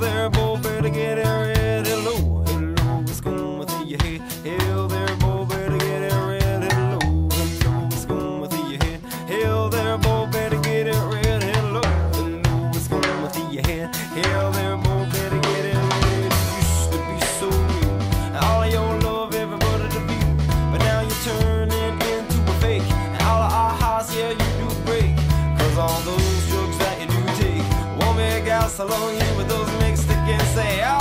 there, boy, better get out red. Hello, hello, what's going with your head? Hell there, boy, better get out red. Hello, hello, what's going with your head? Hell there, boy, better get out red. Hello, hello, what's going with your head? Hell there, boy, better get out red. You used to be so real, all of your love, everybody to be, but now you're turning into a fake, and all of our hearts, yeah, you do break, 'cause all those drugs that you do take. Won't make out so long here with those mixed against say.